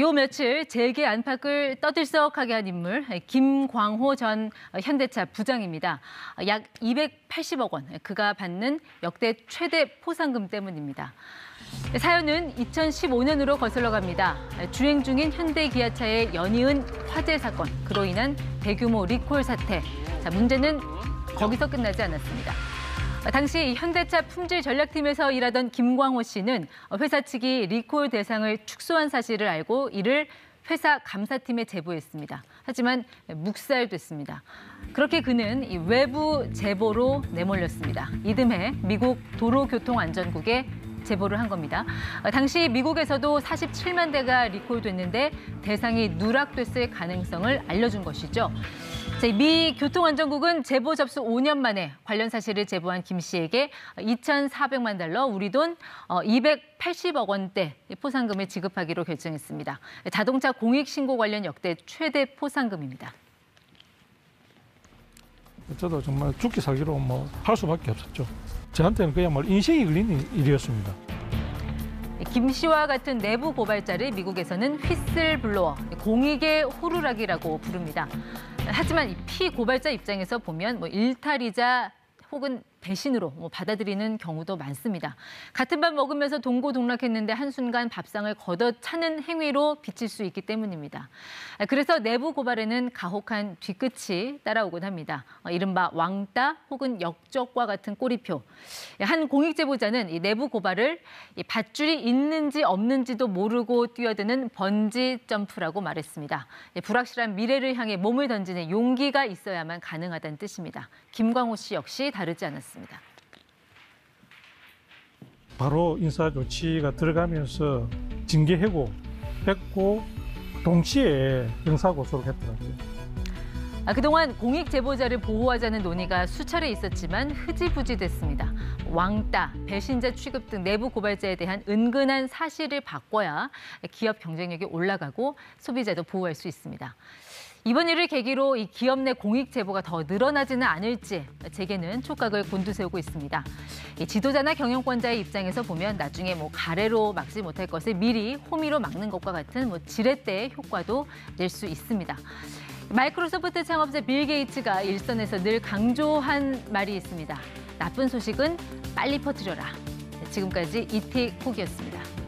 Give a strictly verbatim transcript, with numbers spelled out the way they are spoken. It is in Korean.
요 며칠 재계 안팎을 떠들썩하게 한 인물 김광호 전 현대차 부장입니다. 약 이백팔십억 원 그가 받는 역대 최대 포상금 때문입니다. 사연은 이천십오 년으로 거슬러 갑니다. 주행 중인 현대 기아차의 연이은 화재 사건, 그로 인한 대규모 리콜 사태. 자, 문제는 거기서 끝나지 않았습니다. 당시 현대차 품질 전략팀에서 일하던 김광호 씨는 회사 측이 리콜 대상을 축소한 사실을 알고 이를 회사 감사팀에 제보했습니다. 하지만 묵살됐습니다. 그렇게 그는 이 외부 제보로 내몰렸습니다. 이듬해 미국 도로교통안전국에 제보를 한 겁니다. 당시 미국에서도 사십칠만 대가 리콜됐는데 대상이 누락됐을 가능성을 알려준 것이죠. 미 교통안전국은 제보 접수 오 년 만에 관련 사실을 제보한 김 씨에게 이천사백만 달러, 우리 돈 이백팔십억 원대 포상금을 지급하기로 결정했습니다. 자동차 공익신고 관련 역대 최대 포상금입니다. 저도 정말 죽기 살기로 뭐 할 수밖에 없었죠. 저한테는 그야말로 인생이 걸린 일이었습니다. 김 씨와 같은 내부 고발자를 미국에서는 휘슬블로어, 공익의 호루라기라고 부릅니다. 하지만 이 피고발자 입장에서 보면 뭐 일탈이자 혹은 배신으로 뭐 받아들이는 경우도 많습니다. 같은 밥 먹으면서 동고동락했는데 한순간 밥상을 걷어차는 행위로 비칠 수 있기 때문입니다. 그래서 내부 고발에는 가혹한 뒤끝이 따라오곤 합니다. 이른바 왕따 혹은 역적과 같은 꼬리표. 한 공익제보자는 이 내부 고발을 이 밧줄이 있는지 없는지도 모르고 뛰어드는 번지 점프라고 말했습니다. 불확실한 미래를 향해 몸을 던지는 용기가 있어야만 가능하다는 뜻입니다. 김광호 씨 역시 다르지 않았습니다. 바로 인사 조치가 들어가면서 징계 해고했고 동시에 형사 고소를 했더라고요. 아, 그동안 공익 제보자를 보호하자는 논의가 수차례 있었지만 흐지부지됐습니다. 왕따, 배신자 취급 등 내부 고발자에 대한 은근한 사실을 바꿔야 기업 경쟁력이 올라가고 소비자도 보호할 수 있습니다. 이번 일을 계기로 이 기업 내 공익 제보가 더 늘어나지는 않을지 재계는 촉각을 곤두세우고 있습니다. 이 지도자나 경영권자의 입장에서 보면 나중에 뭐 가래로 막지 못할 것을 미리 호미로 막는 것과 같은 뭐 지렛대의 효과도 낼 수 있습니다. 마이크로소프트 창업자 빌 게이츠가 일선에서 늘 강조한 말이 있습니다. 나쁜 소식은 빨리 퍼뜨려라. 지금까지 이티콕이었습니다.